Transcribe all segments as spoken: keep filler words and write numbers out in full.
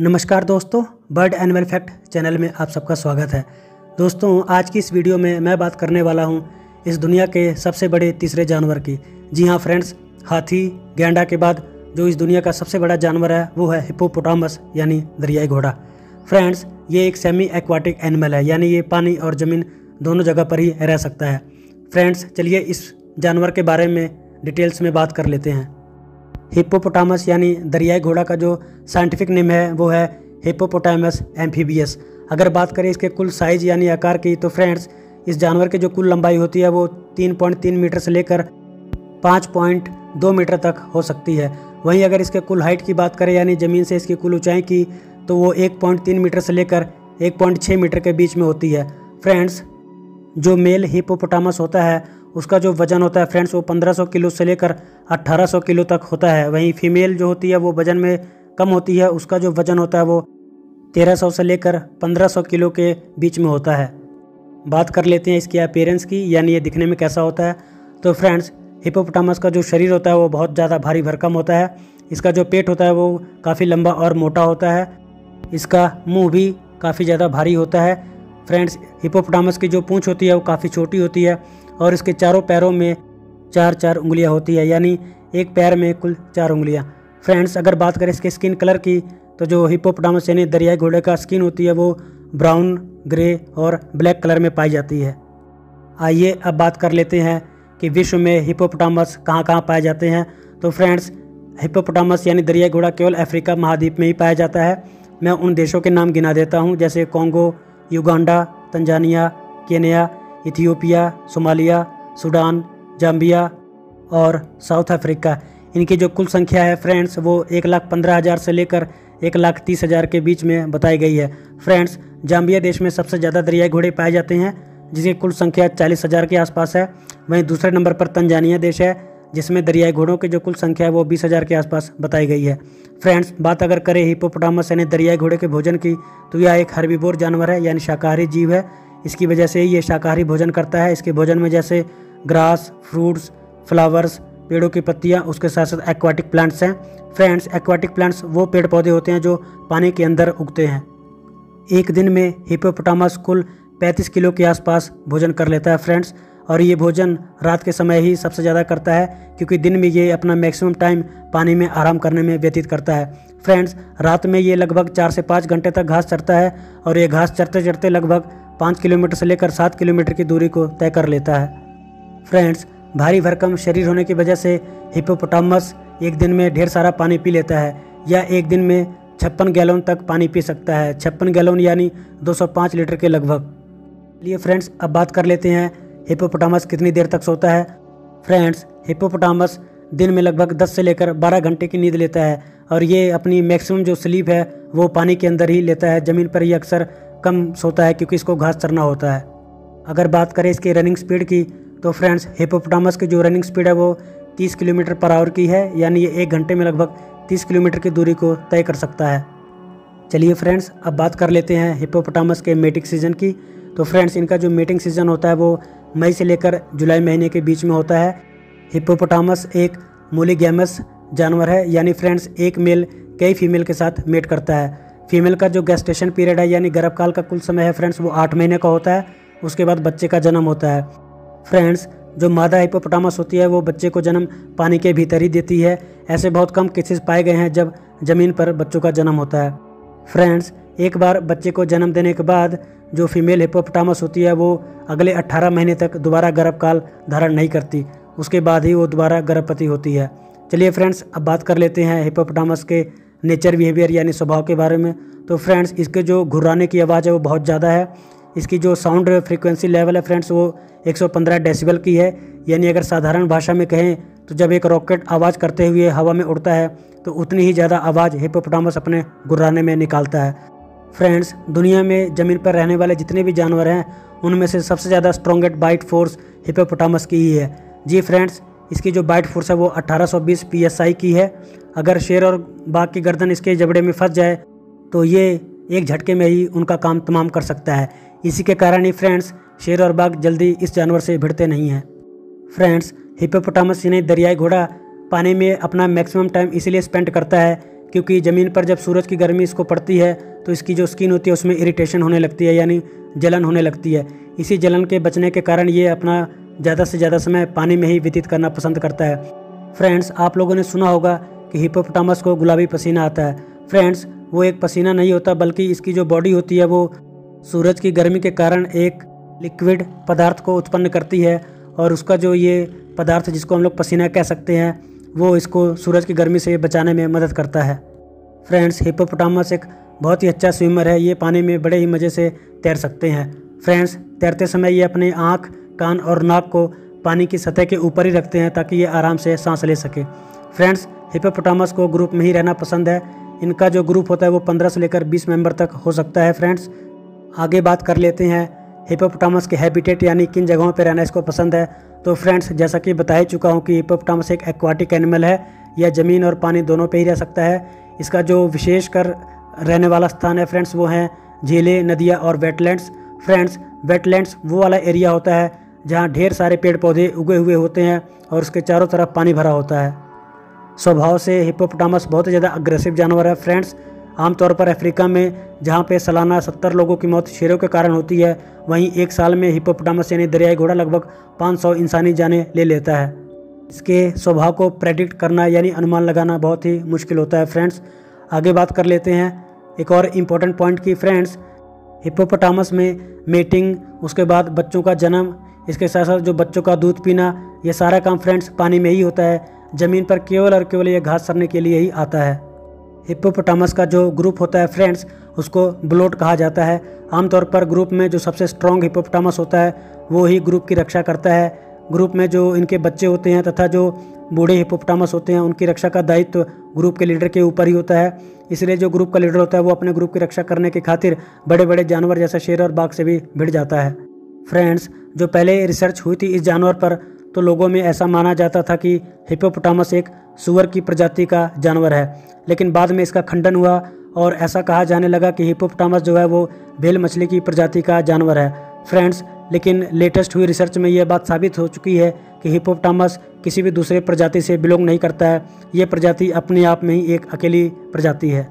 नमस्कार दोस्तों, bird animal fact channel में आप सबका स्वागत है। दोस्तों आज की इस वीडियो में मैं बात करने वाला हूं इस दुनिया के सबसे बड़े तीसरे जानवर की। जी हां फ्रेंड्स, हाथी गैंडा के बाद जो इस दुनिया का सबसे बड़ा जानवर है वो है हिप्पोपोटामस यानी दरियाई घोड़ा। फ्रेंड्स ये एक सेमी एक्वाटिक एनिमल है, यानी ये पानी और ज़मीन दोनों जगह पर ही रह सकता है। फ्रेंड्स चलिए इस जानवर के बारे में डिटेल्स में बात कर लेते हैं। हिप्पोपोटामस यानी दरियाई घोड़ा का जो साइंटिफिक नेम है वो है हिप्पोपोटामस एम्फीबियस। अगर बात करें इसके कुल साइज यानी आकार की, तो फ्रेंड्स इस जानवर की जो कुल लंबाई होती है वो तीन पॉइंट तीन मीटर से लेकर पाँच पॉइंट दो मीटर तक हो सकती है। वहीं अगर इसके कुल हाइट की बात करें यानी ज़मीन से इसकी कुल ऊंचाई की, तो वो एक पॉइंट तीन मीटर से लेकर एक पॉइंट छह मीटर के बीच में होती है। फ्रेंड्स जो मेल हिप्पोपोटामस होता है उसका जो वजन होता है फ्रेंड्स वो पंद्रह सौ किलो से लेकर अठारह सौ किलो तक होता है। वहीं फीमेल जो होती है वो वजन में कम होती है, उसका जो वजन होता है वो तेरह सौ से लेकर पंद्रह सौ किलो के बीच में होता है। बात कर लेते हैं इसकी अपीयरेंस की, यानी ये दिखने में कैसा होता है। तो फ्रेंड्स हिप्पोपोटामस का जो शरीर होता है वो बहुत ज़्यादा भारी भरकम होता है। इसका जो पेट होता है वो काफ़ी लंबा और मोटा होता है। इसका मुँह भी काफ़ी ज़्यादा भारी होता है। फ्रेंड्स हिप्पोपोटामस की जो पूँछ होती है वो काफ़ी छोटी होती है और इसके चारों पैरों में चार चार उंगलियां होती है, यानी एक पैर में कुल चार उंगलियां। फ्रेंड्स अगर बात करें इसके स्किन कलर की, तो जो हिप्पोपोटामस यानी दरियाई घोड़े का स्किन होती है वो ब्राउन, ग्रे और ब्लैक कलर में पाई जाती है। आइए अब बात कर लेते हैं कि विश्व में हिप्पोपोटामस कहाँ कहाँ पाए जाते हैं। तो फ्रेंड्स हिप्पोपोटामस यानी दरियाई घोड़ा केवल अफ्रीका महाद्वीप में ही पाया जाता है। मैं उन देशों के नाम गिना देता हूँ, जैसे Congo, Uganda, Tanzania, Kenya, Ethiopia, Somalia, Sudan, Zambia और साउथ अफ्रीका। इनकी जो कुल संख्या है फ्रेंड्स वो एक लाख पंद्रह हज़ार से लेकर एक लाख तीस हज़ार के बीच में बताई गई है। फ्रेंड्स जाम्बिया देश में सबसे ज़्यादा दरियाई घोड़े पाए जाते हैं, जिसकी कुल संख्या चालीस हज़ार के आसपास है। वहीं दूसरे नंबर पर तंजानिया देश है, जिसमें दरियाई घोड़ों की जो कुल संख्या है वो बीस हज़ार के आसपास बताई गई है। फ्रेंड्स बात अगर करें हिप्पोपोटामस यानी दरियाई घोड़े के भोजन की, तो यह एक हर्बीवोर जानवर है, यानी शाकाहारी जीव है। इसकी वजह से ये शाकाहारी भोजन करता है। इसके भोजन में जैसे ग्रास, फ्रूट्स, फ्लावर्स, पेड़ों की पत्तियाँ, उसके साथ साथ एक्वाटिक प्लांट्स हैं। फ्रेंड्स एक्वाटिक प्लांट्स वो पेड़ पौधे होते हैं जो पानी के अंदर उगते हैं। एक दिन में हिप्पोपोटामस कुल पैंतीस किलो के आसपास भोजन कर लेता है फ्रेंड्स, और ये भोजन रात के समय ही सबसे ज़्यादा करता है, क्योंकि दिन में ये अपना मैक्सिमम टाइम पानी में आराम करने में व्यतीत करता है। फ्रेंड्स रात में ये लगभग चार से पाँच घंटे तक घास चरता है, और ये घास चरते चरते लगभग पाँच किलोमीटर से लेकर सात किलोमीटर की दूरी को तय कर लेता है। फ्रेंड्स भारी भरकम शरीर होने की वजह से हिप्पोपोटामस एक दिन में ढेर सारा पानी पी लेता है, या एक दिन में छप्पन गैलन तक पानी पी सकता है। छप्पन गैलन यानी दो सौ पाँच लीटर के लगभग। चलिए फ्रेंड्स अब बात कर लेते हैं हिप्पोपोटामस कितनी देर तक सोता है। फ्रेंड्स हिप्पोपोटामस दिन में लगभग दस से लेकर बारह घंटे की नींद लेता है, और ये अपनी मैक्सिमम जो स्लीप है वो पानी के अंदर ही लेता है। ज़मीन पर ही अक्सर कम सोता है, क्योंकि इसको घास चरना होता है। अगर बात करें इसकी रनिंग स्पीड की, तो फ्रेंड्स हिप्पोपोटामस की जो रनिंग स्पीड है वो तीस किलोमीटर पर आवर की है, यानी ये एक घंटे में लगभग तीस किलोमीटर की दूरी को तय कर सकता है। चलिए फ्रेंड्स अब बात कर लेते हैं हिप्पोपोटामस के मेटिंग सीजन की। तो फ्रेंड्स इनका जो मेटिंग सीजन होता है वो मई से लेकर जुलाई महीने के बीच में होता है। हिप्पोपोटामस एक मोलिगैमस जानवर है, यानी फ्रेंड्स एक मेल कई फीमेल के साथ मेट करता है। फीमेल का जो गेस्टेशन पीरियड है यानी गर्भकाल का कुल समय है फ्रेंड्स वो आठ महीने का होता है। उसके बाद बच्चे का जन्म होता है। फ्रेंड्स जो मादा हिप्पोपोटामस होती है वो बच्चे को जन्म पानी के भीतर ही देती है। ऐसे बहुत कम केसेस पाए गए हैं जब ज़मीन पर बच्चों का जन्म होता है। फ्रेंड्स एक बार बच्चे को जन्म देने के बाद जो फीमेल हिप्पोपोटामस होती है वो अगले अट्ठारह महीने तक दोबारा गर्भकाल धारण नहीं करती, उसके बाद ही वो दोबारा गर्भवती होती है। चलिए फ्रेंड्स अब बात कर लेते हैं हिप्पोपोटामस के नेचर बिहेवियर यानी स्वभाव के बारे में। तो फ्रेंड्स इसके जो घुर्राने की आवाज़ है वो बहुत ज़्यादा है। इसकी जो साउंड फ्रीक्वेंसी लेवल है फ्रेंड्स वो एक सौ पंद्रह डेसिबल की है, यानी अगर साधारण भाषा में कहें तो जब एक रॉकेट आवाज़ करते हुए हवा में उड़ता है तो उतनी ही ज़्यादा आवाज़ हिप्पोपोटामस अपने घुर्राने में निकालता है। फ्रेंड्स दुनिया में ज़मीन पर रहने वाले जितने भी जानवर हैं उनमें से सबसे ज़्यादा स्ट्रॉन्गेस्ट बाइट फोर्स हिप्पोपोटामस की ही है। जी फ्रेंड्स इसकी जो बाइट फोर्स है वो अठारह सौ बीस पीएसआई की है। अगर शेर और बाघ की गर्दन इसके जबड़े में फंस जाए तो ये एक झटके में ही उनका काम तमाम कर सकता है। इसी के कारण ही फ्रेंड्स शेर और बाघ जल्दी इस जानवर से भिड़ते नहीं हैं। फ्रेंड्स हिप्पोपोटामस यानी दरियाई घोड़ा पानी में अपना मैक्सिमम टाइम इसलिए स्पेंड करता है क्योंकि ज़मीन पर जब सूरज की गर्मी इसको पड़ती है तो इसकी जो स्किन होती है उसमें इरिटेशन होने लगती है, यानी जलन होने लगती है। इसी जलन के बचने के कारण ये अपना ज़्यादा से ज़्यादा समय पानी में ही व्यतीत करना पसंद करता है। फ्रेंड्स, आप लोगों ने सुना होगा कि हिप्पोपोटामस को गुलाबी पसीना आता है। फ्रेंड्स, वो एक पसीना नहीं होता, बल्कि इसकी जो बॉडी होती है वो सूरज की गर्मी के कारण एक लिक्विड पदार्थ को उत्पन्न करती है, और उसका जो ये पदार्थ जिसको हम लोग पसीना कह सकते हैं वो इसको सूरज की गर्मी से बचाने में मदद करता है। फ्रेंड्स, हिप्पोपोटामस एक बहुत ही अच्छा स्विमर है, ये पानी में बड़े ही मज़े से तैर सकते हैं। फ्रेंड्स, तैरते समय ये अपने आँख, कान और नाक को पानी की सतह के ऊपर ही रखते हैं ताकि ये आराम से सांस ले सके। फ्रेंड्स, हिप्पोपोटामस को ग्रुप में ही रहना पसंद है। इनका जो ग्रुप होता है वो पंद्रह से लेकर बीस मेंबर तक हो सकता है। फ्रेंड्स, आगे बात कर लेते हैं हिप्पोपोटामस के हैबिटेट, यानी किन जगहों पर रहना इसको पसंद है। तो फ्रेंड्स, जैसा कि बता ही चुका हूँ कि हिप्पोपोटामस एक एक्वाटिक एनिमल है, यह ज़मीन और पानी दोनों पे ही रह सकता है। इसका जो विशेष कर रहने वाला स्थान है फ्रेंड्स, वो हैं झीलें, नदियाँ और वेटलैंड्स। फ्रेंड्स, वेटलैंड्स वो वाला एरिया होता है जहाँ ढेर सारे पेड़ पौधे उगे हुए होते हैं और उसके चारों तरफ पानी भरा होता है। स्वभाव से हिप्पोपोटामस बहुत ही ज़्यादा अग्रेसिव जानवर है। फ्रेंड्स, आमतौर पर अफ्रीका में जहाँ पे सालाना सत्तर लोगों की मौत शेरों के कारण होती है, वहीं एक साल में हिप्पोपोटामस यानी दरियाई घोड़ा लगभग पाँच सौ इंसानी जानें ले लेता है। इसके स्वभाव को प्रेडिक्ट करना यानी अनुमान लगाना बहुत ही मुश्किल होता है। फ्रेंड्स, आगे बात कर लेते हैं एक और इम्पोर्टेंट पॉइंट की। फ्रेंड्स, हिप्पोपोटामस में मेटिंग, उसके बाद बच्चों का जन्म, इसके साथ साथ जो बच्चों का दूध पीना, यह सारा काम फ्रेंड्स पानी में ही होता है। ज़मीन पर केवल और केवल यह घास चरने के लिए ही आता है। हिप्पोपोटामस का जो ग्रुप होता है फ्रेंड्स, उसको ब्लोट कहा जाता है। आमतौर पर ग्रुप में जो सबसे स्ट्रॉन्ग हिप्पोपोटामस होता है वो ही ग्रुप की रक्षा करता है। ग्रुप में जो इनके बच्चे होते हैं तथा जो बूढ़े हिप्पोपोटामस होते हैं, उनकी रक्षा का दायित्व ग्रुप के लीडर के ऊपर ही होता है। इसलिए जो ग्रुप का लीडर होता है वो अपने ग्रुप की रक्षा करने की खातिर बड़े बड़े जानवर जैसे शेर और बाघ से भी भिड़ जाता है। फ्रेंड्स, जो पहले रिसर्च हुई थी इस जानवर पर, तो लोगों में ऐसा माना जाता था कि हिप्पोपोटामस एक सूअर की प्रजाति का जानवर है, लेकिन बाद में इसका खंडन हुआ और ऐसा कहा जाने लगा कि हिप्पोपोटामस जो है वो व्हेल मछली की प्रजाति का जानवर है। फ्रेंड्स, लेकिन लेटेस्ट हुई रिसर्च में यह बात साबित हो चुकी है कि हिप्पोपोटामस किसी भी दूसरे प्रजाति से बिलोंग नहीं करता है। ये प्रजाति अपने आप में ही एक अकेली प्रजाति है।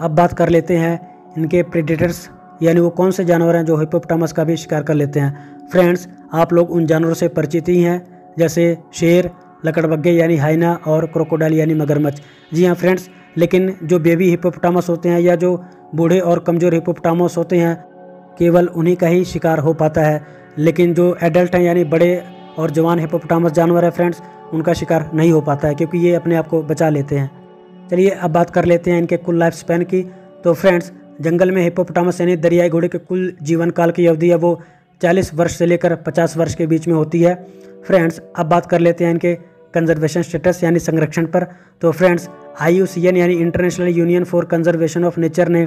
अब बात कर लेते हैं इनके प्रेडेटर्स, यानी वो कौन से जानवर हैं जो हिप्पोपोटामस का भी शिकार कर लेते हैं। फ्रेंड्स, आप लोग उन जानवरों से परिचित ही हैं जैसे शेर, लकड़बग्गे यानी हाइना और क्रोकोडाइल यानी मगरमच्छ। जी हाँ फ्रेंड्स, लेकिन जो बेबी हिप्पोपोटामस होते हैं या जो बूढ़े और कमज़ोर हिप्पोपोटामस होते हैं, केवल उन्हीं का ही शिकार हो पाता है। लेकिन जो एडल्ट हैं यानी बड़े और जवान हिप्पोपोटामस जानवर है फ्रेंड्स, उनका शिकार नहीं हो पाता है क्योंकि ये अपने आप को बचा लेते हैं। चलिए अब बात कर लेते हैं इनके कुल लाइफ स्पैन की। तो फ्रेंड्स, जंगल में हिप्पोपोटामस यानी दरियाई घोड़े के कुल जीवन काल की अवधि है वो चालीस वर्ष से लेकर पचास वर्ष के बीच में होती है। फ्रेंड्स, अब बात कर लेते हैं इनके कंजर्वेशन स्टेटस यानी संरक्षण पर। तो friends, I U C N यानी International Union for Conservation of Nature ने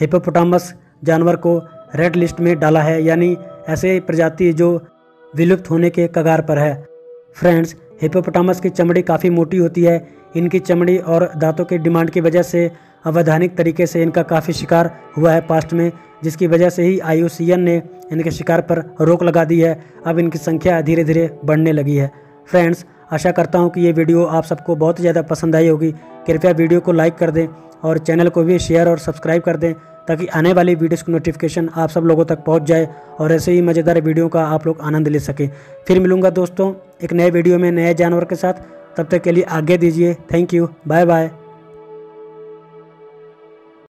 हिप्पोपोटामस जानवर को रेड लिस्ट में डाला है, यानी ऐसे प्रजाति जो विलुप्त होने के कगार पर है। फ्रेंड्स, हिप्पोपोटामस की चमड़ी काफ़ी मोटी होती है। इनकी चमड़ी और दांतों की डिमांड की वजह से अवैधानिक तरीके से इनका काफ़ी शिकार हुआ है पास्ट में, जिसकी वजह से ही आई यू सी एन ने इनके शिकार पर रोक लगा दी है। अब इनकी संख्या धीरे धीरे बढ़ने लगी है। फ्रेंड्स, आशा करता हूं कि ये वीडियो आप सबको बहुत ज़्यादा पसंद आई होगी। कृपया वीडियो को लाइक कर दें और चैनल को भी शेयर और सब्सक्राइब कर दें ताकि आने वाली वीडियोस की नोटिफिकेशन आप सब लोगों तक पहुंच जाए और ऐसे ही मज़ेदार वीडियो का आप लोग आनंद ले सकें। फिर मिलूंगा दोस्तों एक नए वीडियो में नए जानवर के साथ। तब तक के लिए आज्ञा दीजिए। Thank you, bye bye.